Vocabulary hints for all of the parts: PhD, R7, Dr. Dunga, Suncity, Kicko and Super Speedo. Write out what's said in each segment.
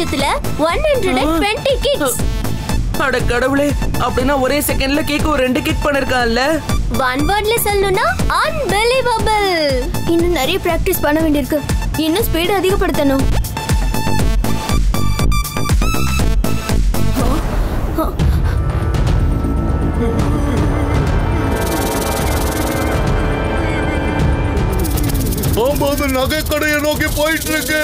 நிமிஷத்துல 120 கிக்ஸ். அட கடவுளே, அப்படினா ஒரே செகண்ட்ல கேக் ஒரு ரெண்டு கிக் பண்ணிருக்கான்ல. ஒன் வேர்ட்ல சொல்லணும்னா அன்பிலீவபிள். இன்னும் நிறைய பிராக்டீஸ் பண்ண வேண்டியிருக்கு. இன்னும் ஸ்பீட் அதிகப்படுத்தணும். பாம்பு நகை கடையை நோக்கி போயிட்டு இருக்கு.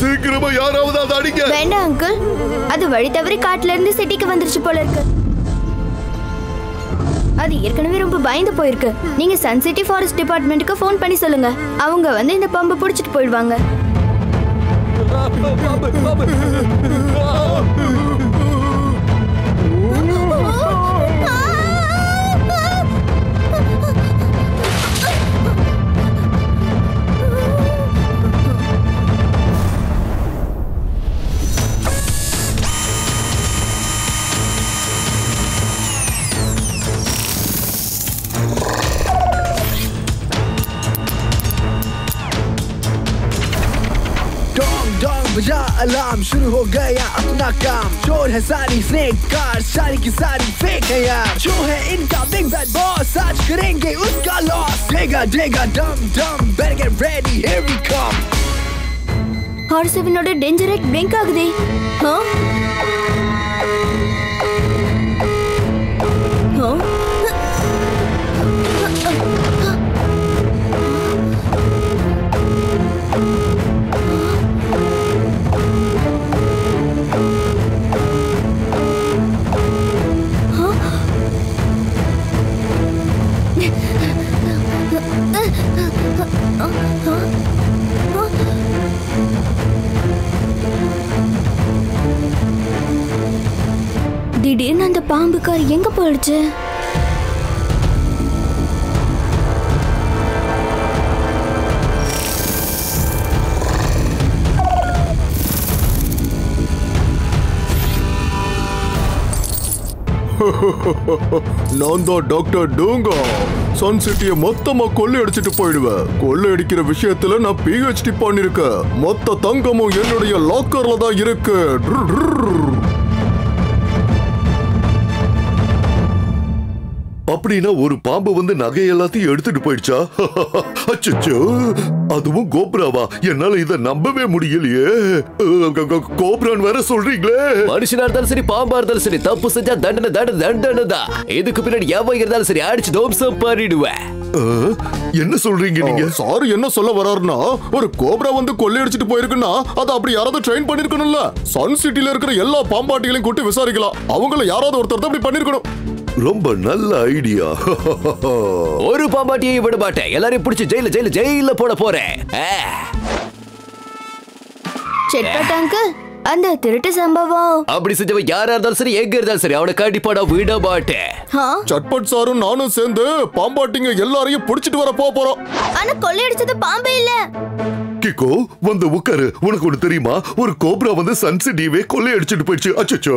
சீக்கிரமா யாராவது அதை அடிக்க. வேண்டாம் அங்கிள், அது வழி தவறி காட்டுல இருந்து சிட்டிக்கு வந்துருச்சு போல இருக்கு. அது ஏற்கனவே ரொம்ப பயந்து போயிருக்கு. நீங்க சன் சிட்டி ஃபாரஸ்ட் டிபார்ட்மெண்ட்டுக்கு ஃபோன் பண்ணி சொல்லுங்க, அவங்க வந்து இந்த பாம்பை பிடிச்சிட்டு போயிடுவாங்க. बजा अलार्म शुरू हो गया अपना काम. चोर है सारी स्नेक कार, सारी की सारी फेक है यार. जो है इनका बिग बैड बॉस, आज करेंगे उसका लॉस. देगा देगा डम डम, better get ready, here we come. R7 ओड डेंजर एक ब्लिंक आगदे. हां हां திடீர்னு அந்த பாம்புக்கார் எங்க போயிடுச்சு? நான் தான் டாக்டர் டூங்கா. சன் சிட்டியை மொத்தமா கொள்ளையடிச்சிட்டு போயிடுவேன். கொள்ளையடிக்கிற விஷயத்துல நான் PhD பண்ணிருக்கேன். மொத்த தங்கமும் என்னுடைய லாக்கர்ல தான் இருக்கு. அப்படின்னா ஒரு பாம்பு வந்து நகை எல்லாத்தையும் எடுத்துட்டு போயிடுச்சா? அச்சச்சோ, அதுவும் கோப்ராவா? என்னால இதை நம்பவே முடியலையே. கோப்ரான்னு வேற சொல்றீங்களே. மனுஷனா இருந்தாலும் சரி, பாம்பா இருந்தாலும் சரி, தப்பு செஞ்சா தண்டனை தண்டனை தான். இதுக்கு பின்னாடி எவன் இருந்தாலும் சரி அடிச்சு தோம்சம் பண்ணிடுவேன். என்ன சொல்றீங்க நீங்க? சார் என்ன சொல்ல வராருன்னா, ஒரு கோப்ரா வந்து கொள்ளையடிச்சிட்டு போயிருக்குன்னா அதை அப்படி யாராவது ட்ரெயின் பண்ணிருக்கணும்ல. சன் சிட்டில இருக்கிற எல்லா பாம்பாட்டிகளையும் கூட்டி விசாரிக்கலாம். அவங்கள யாராவது ஒருத்தர் அப்படி பண்ணிருக்கணும். ரொம்ப நல்ல ஐடியா. ஒரு பாம்பாட்டியை விட மாட்டேன். எல்லாரையும் பிடிச்சி ஜெயில ஜெயில ஜெயில போட போறேன். அந்த திருட்டு சம்பவம் அப்படி செஞ்சவ யாரா இருந்தாலும் சரி, எங்க இருந்தாலும் சரி, அவனை கண்டிப்பாடா விட மாட்டேன். சட்பட் சாரும் நானும் சேர்ந்து பாம்பாட்டிங்க எல்லாரையும் பிடிச்சிட்டு வர போறோம். ஆனா கொள்ளையடிச்சது பாம்பே இல்ல. கிக்கோ வந்து உட்காரு. உனக்கு ஒண்ணு தெரியுமா? ஒரு கோப்ரா வந்து சன் சிட்டியவே கொள்ளையடிச்சிட்டு போயிடுச்சு. அச்சோ,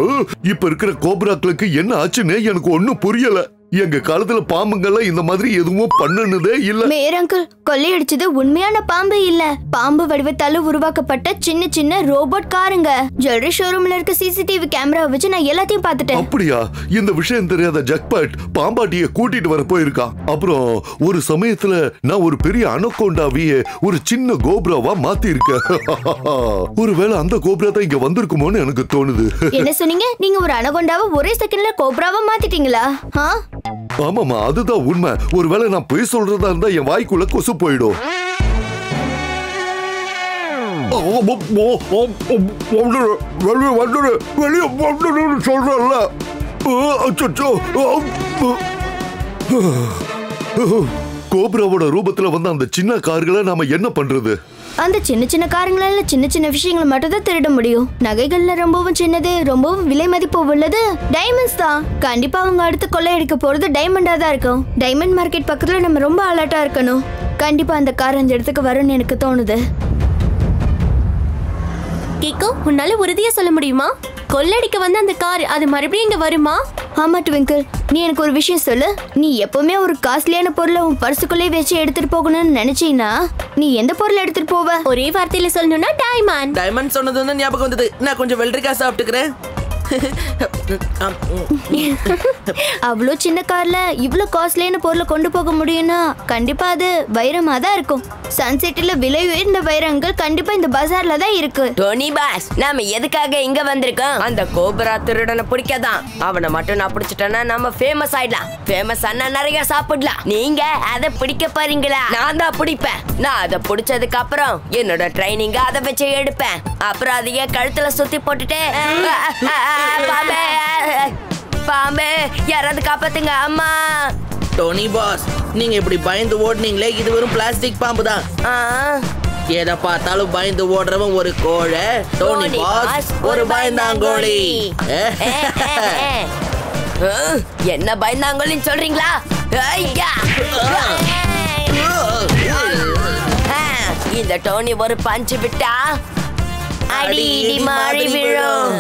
இப்ப இருக்கிற கோப்ராக்களுக்கு என்ன ஆச்சுன்னு எனக்கு ஒண்ணும் புரியல. எங்க காலத்துல பாம்புங்கள்லாம் இந்த மாதிரி எதுவும் பண்ணனதே இல்ல. மேரங்கிள், கொள்ளையடிச்சது உண்மையான பாம்பு இல்ல. பாம்பு வடிவத்தால உருவாக்கப்பட்ட சின்ன சின்ன ரோபோட் காருங்க. ஜுவல்லரி ஷோரூம்ல இருக்க சிசிடிவி கேமரா வச்சு நான் எல்லாத்தையும் பாத்துட்டேன். அப்படியா? இந்த விஷயம் தெரியாத ஜக்பாட் பாம்பாட்டிய கூட்டிட்டு வர போயிருக்கான். அப்புறம் ஒரு சமயத்துல நான் ஒரு பெரிய அனகோண்டாவிய ஒரு சின்ன கோப்ராவா மாத்தி இருக்கேன். ஒருவேளை அந்த கோப்ரா தான் இங்க வந்திருக்குமோன்னு எனக்கு தோணுது. என்ன சொன்னீங்க? நீங்க ஒரு அனகோண்டாவை ஒரே செகண்ட்ல கோப்ராவா மாத்திட்டீங்களா? ஆமாமா, அதுதான் உண்மை. ஒருவேளை நான் போய் சொல்றதா இருந்தா என் வாய்க்குள்ள கொசு போயிடும். கோப்ராவோட ரூபத்துல வந்த அந்த சின்ன கார்களை நாம என்ன பண்றது? அந்த சின்ன சின்ன காரங்களால சின்ன சின்ன விஷயங்களை மட்டும் தான் திருட முடியும். நகைகள்ல ரொம்பவும் சின்னது, ரொம்பவும் விலை மதிப்பு உள்ளது டைமண்ட்ஸ் தான். கண்டிப்பா அவங்க அடுத்து கொள்ளையடிக்க போறது டைமண்டா தான் இருக்கும். டைமண்ட் மார்க்கெட் பக்கத்துல நம்ம ரொம்ப அலர்ட்டா இருக்கணும். கண்டிப்பா அந்த கார் அந்த இடத்துக்கு வரும்னு எனக்கு தோணுது. கேக்கோ, உன்னால உறுதியா சொல்ல முடியுமா? கொள்ளடிக்க வந்த அந்த கார் அது மறுபடியும் இங்க வருமா? ஆமா ட்விங்கிள், நீ எனக்கு ஒரு விஷயம் சொல்லு. நீ எப்பவுமே ஒரு காஸ்ட்லியான பொருளை உன் பர்சுக்குள்ளே வச்சு எடுத்துட்டு போகணும்னு நினைச்சீனா நீ எந்த பொருளை எடுத்துட்டு போவ? ஒரே வார்த்தையில சொல்லணும்னா டைமண்ட். டைமண்ட் சொன்னது வந்து ஞாபகம் வந்தது. நான் கொஞ்சம் வெள்ளரிக்கா சாப்பிட்டுக்கிறேன். அவ்ளோ சின்ன கார்ல இவ்ளோ காஸ்ட்லியான பொருளை கொண்டு போக முடியும்னா கண்டிப்பா அது வைரமா தான் இருக்கும். சன் சிட்டில விலை உயர்ந்த வைரங்கள் கண்டிப்பா இந்த பஜார்ல தான் இருக்கு. டோனி பாஸ், நாம எதுக்காக இங்க வந்திருக்கோம்? அந்த கோபரா திருடனை பிடிக்கதான். அவனை மட்டும் நான் பிடிச்சிட்டேன்னா நம்ம ஃபேமஸ் ஆயிடலாம். ஃபேமஸ் ஆனா நிறைய சாப்பிடலாம். நீங்க அதை பிடிக்க போறீங்களா? நான் தான் பிடிப்பேன். நான் அதை பிடிச்சதுக்கு அப்புறம் என்னோட ட்ரைனிங்க அதை வச்சு எடுப்பேன். அப்புறம் அதையே கழுத்துல சுத்தி போட்டுட்டு பாம்பே பாம்பே யாராவது காப்பாத்துங்க அம்மா. டோனி பாஸ், நீங்க இப்படி பயந்து ஓடுனீங்களே, இது வெறும் பிளாஸ்டிக் பாம்பு தான். எதை பார்த்தாலும் பயந்து ஓடுறவன் ஒரு கோழை. டோனி பாஸ் ஒரு பயந்தாங்கோழி. என்ன பயந்தாங்கோழின்னு சொல்றீங்களா? இந்த டோனி ஒரு பஞ்சு விட்டா அடி இடி மாறி விழும்.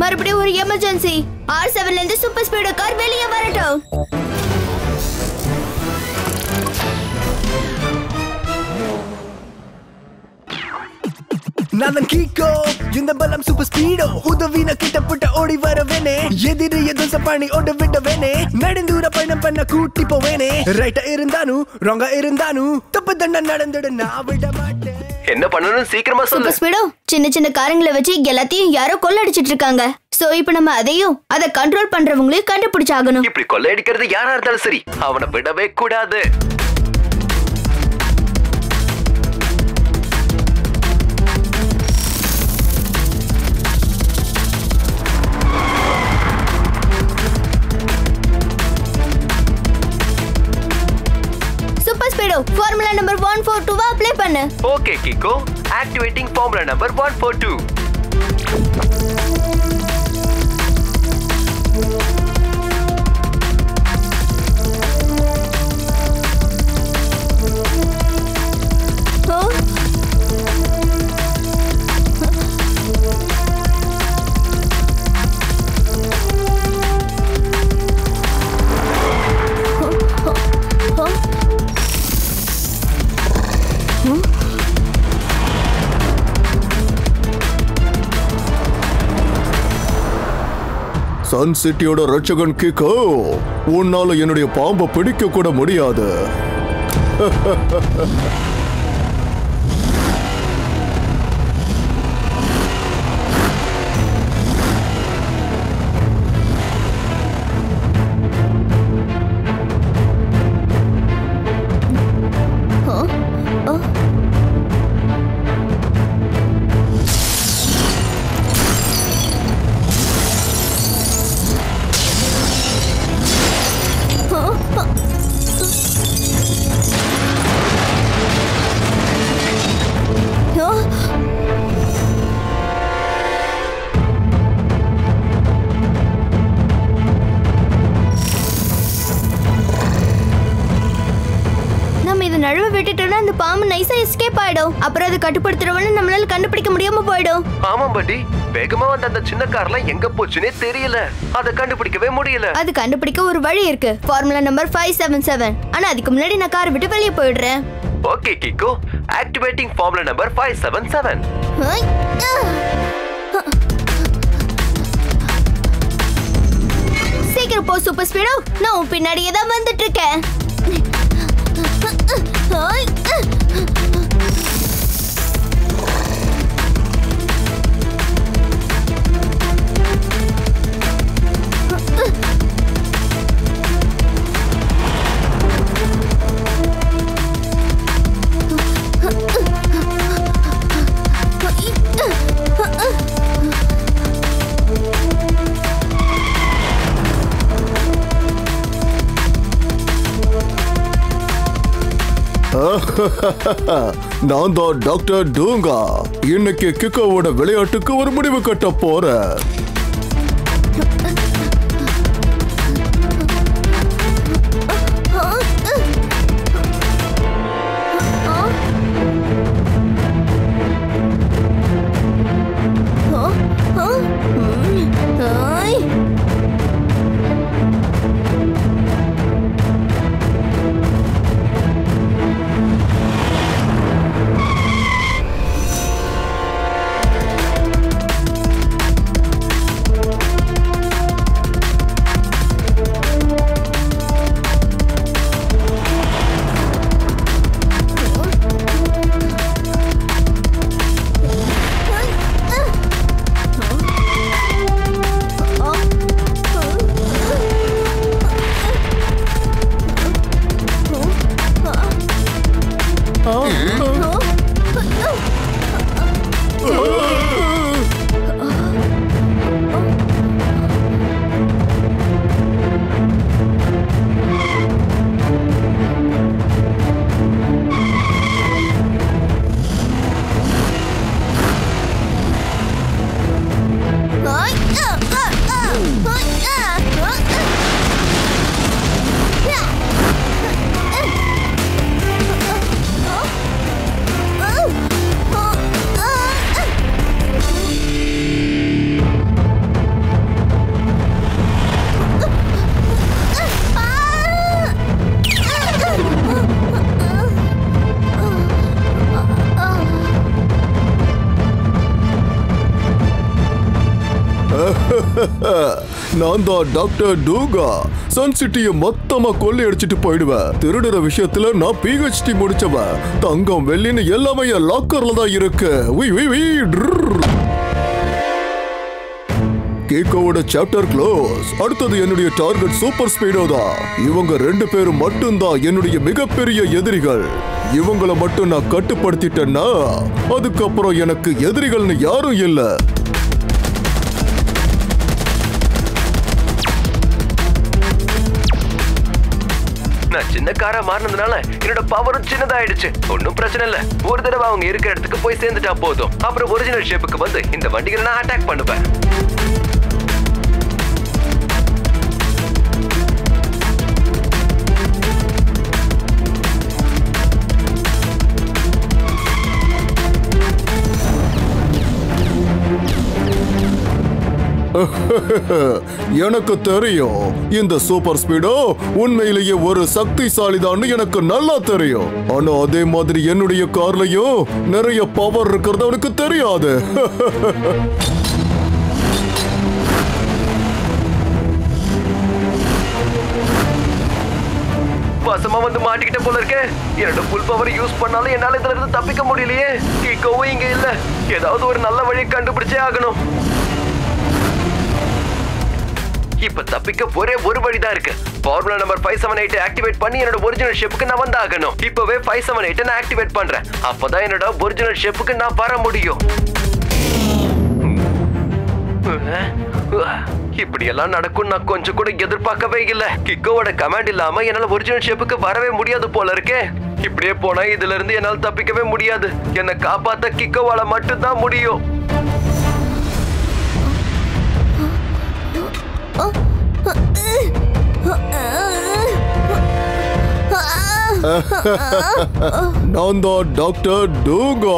மறுபடியும் ஒரு எமர்ஜென்சி. R7ல இருந்து சூப்பர் ஸ்பீடோ கார் வெளியே வரட்டும். நான் தான் கிக்கோ, இந்த பலம் சூப்பர் ஸ்பீடோ. உதவின கிட்ட புட்ட ஓடி வரவேனே, எதிரி எதுவும் பண்ணி ஓட விட்டவேனே, நடந்தூர பயணம் பண்ண கூட்டி போவேனே. ரைட்டா இருந்தானு ராங்கா இருந்தானு தப்பு தண்டா நடந்துட நான் விட மாட்டேன். என்ன பண்ணனும் சீக்கிரமா சொல்லு. சூப்பர் ஸ்பீடோ, சின்ன சின்ன காரங்களை வச்சு எல்லாத்தையும் யாரோ கொள்ளடிச்சிட்டு இருக்காங்க. சோ இப்போ நம்ம அதையும் அத கண்ட்ரோல் பண்றவங்களையும் கண்டுபிடிச்சாகணும். இப்படி கொள்ளடிக்கிறது யாரா இருந்தாலும் சரி, அவனை விடவே கூடாது. Formula number 142 apply pannu. Okay Kicko, activating formula number 142. Huh? Sun சிட்டியோட ரட்சகன் கிக்கோ, உன்னால என்னுடைய பாம்பை பிடிக்க கூட முடியாது. அப்புறம் அதை கட்டுப்படுத்துறவன நம்மளால கண்டுபிடிக்க முடியாம போயிடும். ஆமா பாட்டி, வேகமா வந்த அந்த சின்ன கார்ல எங்க போச்சுனே தெரியல. அதை கண்டுபிடிக்கவே முடியல. அது கண்டுபிடிக்க ஒரு வழி இருக்கு. Formula number 577. ஆனா அதுக்கு முன்னாடி நான் கார் விட்டு வெளியே போயிடுறேன். Okay கிக்கோ, activating formula number 577. சீக்கிரம் போ சூப்பர் ஸ்பீடோ, நான் உன் பின்னாடியே தான் வந்துட்டு இருக்கேன். நான் தான் டாக்டர் டூங்கா. இன்னைக்கு கிக்கோவோட விளையாட்டுக்கு ஒரு முடிவு கட்ட போறேன். நான் தான் டாக்டர் டூங்கா. சன் சிட்டியை மொத்தமா கொள்ளை அடிச்சுட்டு போயிடுவேன். திருடுற விஷயத்துல நான் PhD முடிச்சவன். தங்கம் வெள்ளின்னு எல்லாமே லாக்கர்ல தான் இருக்கு. கிக்கோவோட சாப்டர் க்ளோஸ். அடுத்தது என்னுடைய டார்கெட் சூப்பர் ஸ்பீடோ தான். இவங்க ரெண்டு பேரும் மட்டும்தான் என்னுடைய மிகப்பெரிய எதிரிகள். இவங்களை மட்டும் நான் கட்டுப்படுத்திட்டேன்னா அதுக்கப்புறம் எனக்கு எதிரிகள்னு யாரும் இல்லை. சின்னக்காரா மாறினதுனால என்னோட பவரும் சின்னதாயிடுச்சு. ஒன்னும் பிரச்சனை இல்ல. ஒரு தடவை அவங்க இருக்கிற இடத்துக்கு போய் சேர்ந்துட்டா போதும். அப்புறம் ஒரிஜினல் ஷேப்புக்கு வந்து இந்த வண்டிகளை நான் அட்டாக் பண்ணுவேன். எனக்கு தெரியும் இந்த சூப்பர் ஸ்பீடோ உண்மையிலேயே ஒரு சக்திசாலிதான்னு எனக்கு நல்லா தெரியும். ஆனா அதே மாதிரி என்னுடைய கார்லயும் நிறைய பவர் இருக்கிறது அவனுக்கு தெரியாது. வசமா வந்து மாட்டிக்கிட்ட போல இருக்கே. என்னோட ஃபுல் பவர் யூஸ் பண்ணாலும் என்னால இதுல இருந்து தப்பிக்க முடியலையே. கிக்கோவும் இங்க இல்ல. ஏதாவது ஒரு நல்ல வழியை கண்டுபிடிச்சே ஆகணும். இப்ப தப்பிக்க ஒரே ஒரு வழிதான் இருக்கு. ஃபார்முலா நம்பர் 578 ஆக்டிவேட் பண்ணி என்னோட ஒரிஜினல் ஷேப்புக்கு நான் வந்தாகணும். இப்பவே 578 நான் ஆக்டிவேட் பண்றேன். அப்பதான் என்னோட ஒரிஜினல் ஷேப்புக்கு நான் வர முடியும். இப்படி எல்லாம் நடக்கும் நான் கொஞ்சம் கூட எதிர்பார்க்கவே இல்லை. கிக்கோவோட கமாண்ட் இல்லாம என்னால ஒரிஜினல் ஷேப்புக்கு வரவே முடியாது போல இருக்கே. இப்படியே போனா இதுல இருந்து என்னால் தப்பிக்கவே முடியாது. என்னை காப்பாத்த கிக்கோவால மட்டும்தான் முடியும். நான் தான் டாக்டர் டூங்கா.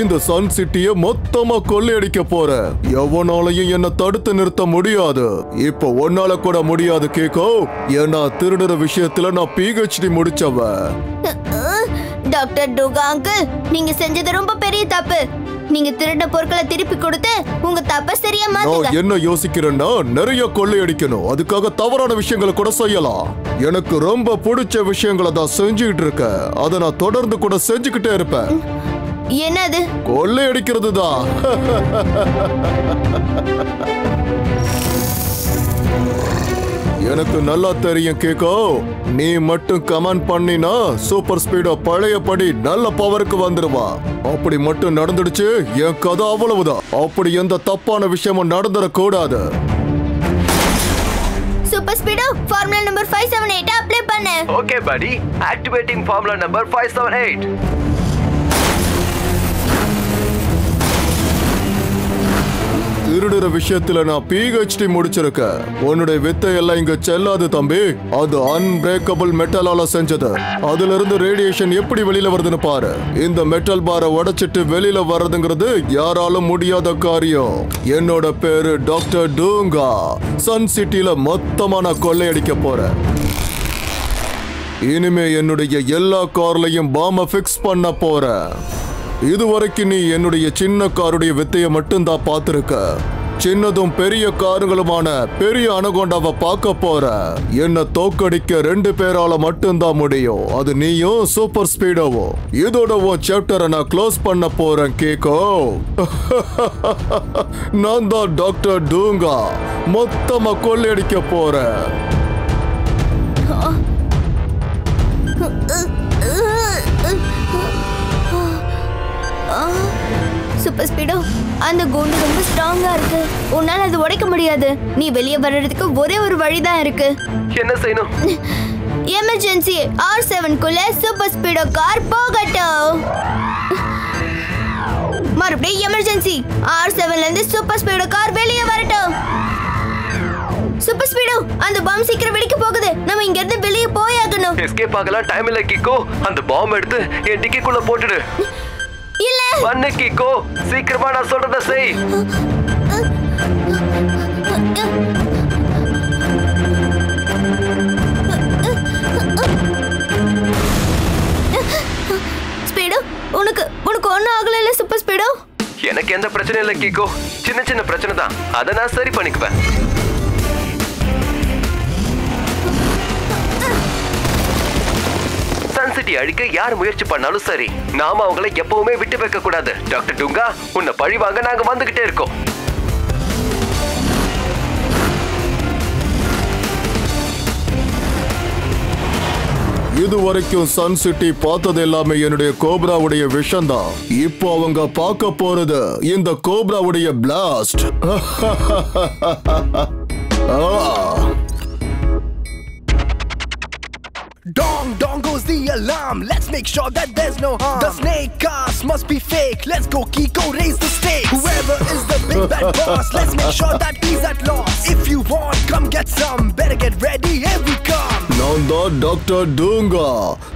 இந்த சன் சிட்டியை மொத்தமா கொள்ளையடிக்க போறேன். எவனாலையும் என்ன தடுத்து நிறுத்த முடியாது. இப்ப ஒன்னால கூட முடியாது கிக்கோ. ஏன்னா திருடுற விஷயத்துல நான் PhD முடிச்சவன். டாக்டர் டூங்கா அங்கிள், நீங்க செஞ்சது ரொம்ப பெரிய தப்பு. நீங்க திருட பொருட்களை திருப்பி கொடுத்து உங்க தப்ப சரியா மாத்துங்க. நான் என்ன யோசிக்கிறேன்னா நிறைய கொள்ளை அடிக்கணும். அதுக்காக தவறான விஷயங்களை கூட செய்யலாம். எனக்கு ரொம்ப பிடிச்ச விஷயங்களை தான் செஞ்சுக்கிட்டு இருக்கேன். அதை நான் தொடர்ந்து கூட செஞ்சுக்கிட்டே இருப்பேன். என்னது? கொள்ளை அடிக்கிறது தான். எனக்கு நல்லா தெரியும் கேக்கோ. நீ மட்டும் கமெண்ட் பண்ணினா சூப்பர் ஸ்பீடோ பழையபடி நல்ல பவருக்கு வந்துடுவா. அப்படி மட்டும் நடந்துடுச்சு என் கதை அவ்வளவுதான். அப்படி எந்த தப்பான விஷயமும் நடந்துடக்கூடாது. Super Speedo, formula number 578 apply pannu. Okay buddy, activating formula number 578. திருடுற விஷயத்துல நான் PhD முடிச்சிருக்கேன். உன்னுடைய வித்தை எல்லாம் இங்க செல்லாது தம்பி. அது அன்பிரேக்கபிள் மெட்டலால செஞ்சது. அதுல இருந்து ரேடியேஷன் எப்படி வெளியில வருதுன்னு பாரு. இந்த மெட்டல் பாரை உடைச்சிட்டு வெளியில வரதுங்கிறது யாராலும் முடியாத காரியம். என்னோட பேரு டாக்டர் டூங்கா. சன் சிட்டில மொத்தமா நான் கொள்ளையடிக்க போறேன். இனிமே என்னுடைய எல்லா கார்லையும் பாம்ப ஃபிக்ஸ் பண்ண போறேன். இதுவரைக்கும் நீ என்னுடைய சின்ன காருடைய வித்தையை மட்டும்தான் பார்த்துருக்க. சின்னதும் பெரிய காருங்களுமான பெரிய அனகொண்டாவை பார்க்க போற. என்னை தோக்கடிக்க 2 பேரால மட்டும்தான் முடியும். அது நீயும் சூப்பர் ஸ்பீடோவும். இதோட உன் சாப்டரை நான் க்ளோஸ் பண்ண போறேன் கேக்கோ. நான் தான் டாக்டர் டூங்கா, மொத்தமா கொள்ளையடிக்க போறேன். சூப்பர் ஸ்பீடோ, அந்த குண்டு ரொம்ப ஸ்ட்ராங்கா இருக்கு. உன்னால அது உடைக்க முடியாது. நீ வெளியே வர்றதுக்கு ஒரே ஒரு வழிதான் இருக்கு. என்ன செய்யணும்? எமர்ஜென்சி R7 குள்ள சூப்பர் ஸ்பீடோ கார் போகட்டும். மறுபடியும் எமர்ஜென்சி R7ல இருந்து சூப்பர் ஸ்பீடோ கார் வெளியே வரட்டும். சூப்பர் ஸ்பீடோ, அந்த பாம் சீக்கிரம் வெடிக்க போகுது. நம்ம இங்க இருந்து வெளியே போய் ஆகணும். எஸ்கேப் ஆகலாம் டைம் இல்ல கிக்கோ. அந்த பாம் எடுத்து என் டிக்கிக்குள்ள போட்டுடு. இல்ல பண்ணு கிக்கோ, சீக்கிரமா நான் சொல்றத செய். ஸ்பீடோ, உனக்கு ஒன்னும் ஆகல இல்ல சூப்பர் ஸ்பீடோ? எனக்கு எந்த பிரச்சனையும் இல்ல கிக்கோ. சின்ன சின்ன பிரச்சனை தான், அதை நான் சரி பண்ணிக்குவேன். சன் சிட்டி அழிக்க யார் முயற்சி பண்ணாலும் சரி, நாம அவங்களை எப்பவுமே விட்டு வைக்க கூடாது. டாக்டர் டுங்கா, உன்னை பழி வாங்க நாங்க வந்துகிட்டே இருக்கோம். இதுவரைக்கும் சன் சிட்டி பார்த்தது எல்லாமே என்னுடைய கோப்ராவுடைய விஷந்தான். இப்போ அவங்க பார்க்க போறது இந்த கோப்ராவுடைய blast. Dong, dong goes the alarm. Let's make sure that there's no harm. The snake cast must be fake. Let's go Kicko, raise the stakes. Whoever is the big bad boss, let's make sure that he's at loss. If you want, come get some. Better get ready, here we come. நான் தான் doctor டூங்கா.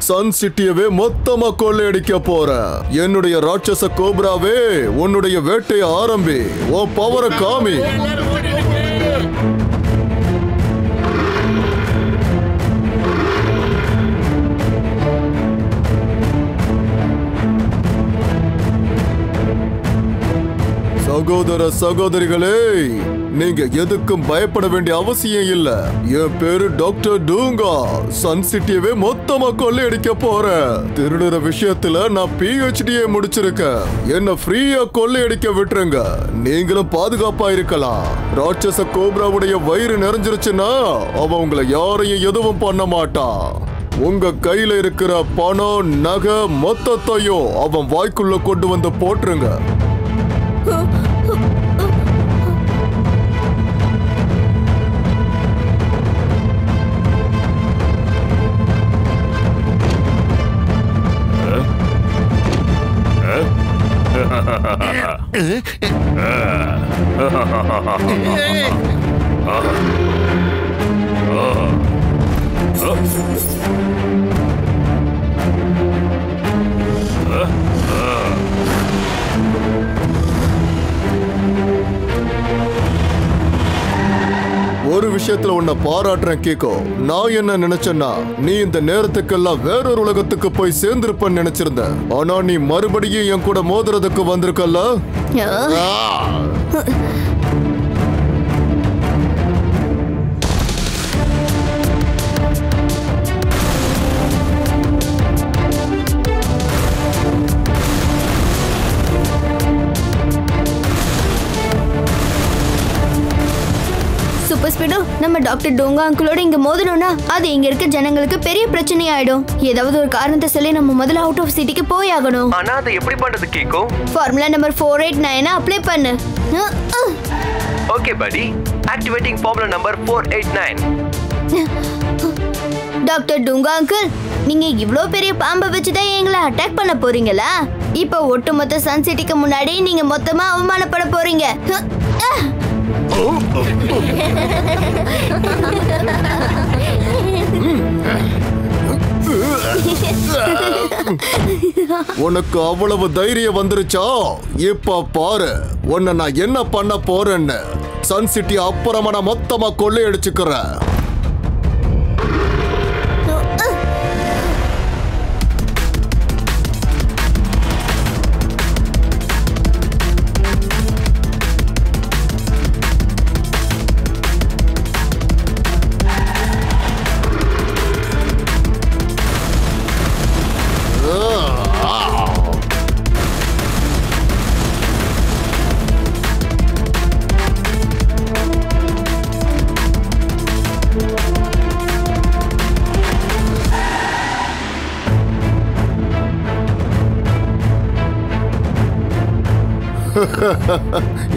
Sun சிட்டியவே மொத்தமா கொள்ளையடிக்க போறேன். என்னுடைய ராட்சச கோப்ராவே, உன்னுடைய வேட்டையை ஆரம்பி. ஓ பவரை காமி. சகோதர சகோதரிகளே, நீங்க எதுக்கும் பயப்பட வேண்டிய அவசியம் இல்ல. என் பேரு டாக்டர் டூங்கா. சன் சிட்டியவே மொத்தமா கொள்ளையடிக்க போறேன். திருடுற விஷயத்துல நான் PhD முடிச்சிருக்கேன். என்ன ஃப்ரீயா கொள்ளையடிக்க விட்டுருங்க. நீங்களும் பாதுகாப்பா இருக்கலாம். ராட்சச கோப்ராவுடைய வயிறு நிறைஞ்சிருச்சுன்னா அவன் உங்களை யாரையும் எதுவும் பண்ண மாட்டான். உங்க கையில இருக்கிற பணம் நகை மொத்தத்தையும் அவன் வாய்க்குள்ள கொண்டு வந்து போட்டுருங்க. ஒரு விஷயத்துல உன்னை பாராட்டுறேன் கேக்கோ. நான் என்ன நினைச்சேன்னா, நீ இந்த நேரத்துக்கெல்லாம் வேறொரு உலகத்துக்கு போய் சேர்ந்திருப்பேன்னு நினைச்சிருந்த. ஆனா நீ மறுபடியும் என் கூட மோதுறதுக்கு வந்திருக்கல்ல. நம்ம டாக்டர் டூங்கா அங்கிளோட இங்க மோதணும்னா அது இங்க இருக்க ஜனங்களுக்கு பெரிய பிரச்சனை ஆயிடும். ஏதாவது ஒரு காரணத்தை சொல்லி நம்ம முதல்ல அவுட் ஆஃப் சிட்டிக்கு போய் ஆகணும். ஆனா அது எப்படி பண்றது கேக்கோ? ஃபார்முலா நம்பர் 489 அப்ளை பண்ணு. Okay buddy, Activating formula number 489. Dr. Dunga uncle, நீங்க இவ்ளோ பெரிய பாம்பை வெச்சு தான் எங்களை அட்டாக் பண்ண போறீங்களா? இப்போ ஒட்டுமொத்த சன் சிட்டிக்கு முன்னாடி நீங்க மொத்தமா அவமானப்பட போறீங்க. உனக்கு அவ்வளவு தைரியம் வந்துருச்சா? இப்ப பாரு உன்னை நான் என்ன பண்ண போறேன்னு. சன் சிட்டி அப்புறமா நான் மொத்தமா கொள்ளையடிச்சுக்கிறேன்.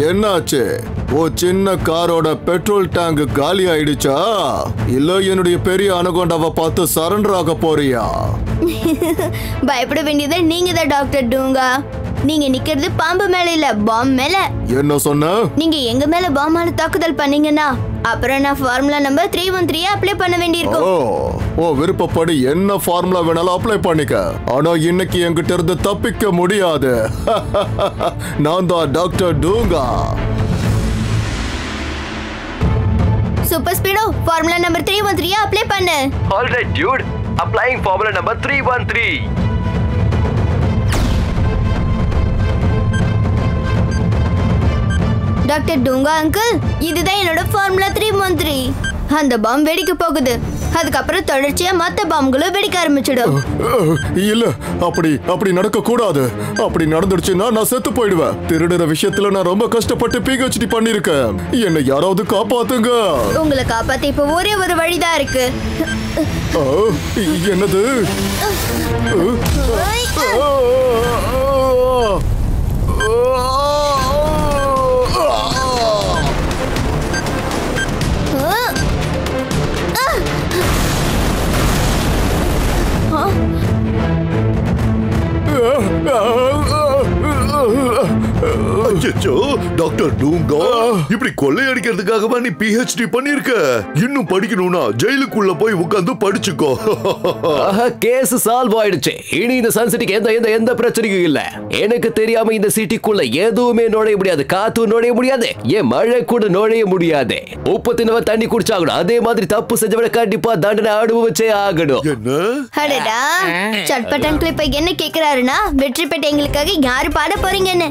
என்னாச்சு? ஓ சின்ன காரோட பெட்ரோல் டேங்க் காலி ஆயிடுச்சா? இல்ல என்னுடைய பெரிய அனகொண்டாவை பார்த்து சரண்டர் ஆக போறியா? பயப்பட வேண்டியது நீங்க தான் டாக்டர் டூங்கா. நீங்க நிக்கிறது பாம்பு மேல இல்ல, பாம்பு மேல. என்ன சொன்ன? நீங்க எங்க மேல பாம்பால தாக்குதல் பண்ணீங்கன்னா அப்புறம் நான் ஃபார்முலா நம்பர் 313 அப்ளை பண்ண வேண்டியிருக்கும். ஓ விருப்பப்படி என்ன ஃபார்முலா வேணாலும் அப்ளை பண்ணிக்க. ஆனா இன்னைக்கு என்கிட்ட இருந்து தப்பிக்க முடியாது. நான் தான் doctor Doonga. Super ஸ்பீடோ formula number 313 apply பண்ணு. Alright dude, applying formula number 313. Doctor Doonga uncle, இதுதான் என்னோட ஃபார்முலா 313. அந்த பாம் வெடிக்க போகுது. அதுக்கப்புறம் தொடர்ச்சியா மற்ற பாம்புகளும் வெடிக்க ஆரம்பிச்சிடும். இல்ல அப்படி நடக்க கூடாது. அப்படி நடந்துடுச்சுன்னா நான் செத்து போயிடுவேன். திருடுற விஷயத்துல நான் ரொம்ப கஷ்டப்பட்டு பிஹெச்டி பண்ணிருக்கேன். என்னை யாராவது காப்பாத்துங்க. உங்களை காப்பாத்த இப்ப ஒரே ஒரு வழிதான் இருக்கு. என்னது? டாக்டர் டூங்கா, இப்படி கொள்ளையடிக்கிறதுக்காகவா நீ பிஹெச்டி பண்ணிருக்க? இன்னும் படிக்கணும்னா ஜெயிலுக்குள்ள போய் உட்காந்து படிச்சுக்கோ. கேஸ் சால்வ் ஆயிடுச்சு. இனி இந்த சன் சிட்டிக்கு எந்த பிரச்சனையும் இல்ல. எனக்கு தெரியாம இந்த சிட்டிக்குள்ள எதுவுமே நுழைய முடியாது. காத்து நுழைய முடியாது, ஏன் மழை கூட நுழைய முடியாது. உப்பு தினவ தண்ணி குடிச்சாகணும். அதே மாதிரி தப்பு செஞ்சவன கண்டிப்பா தண்டனை அனுபவிச்சே ஆகணும். என்ன கேக்குறாருன்னா வெற்றி பெற்ற எங்களுக்காக யாரு பாட போறீங்கன்னு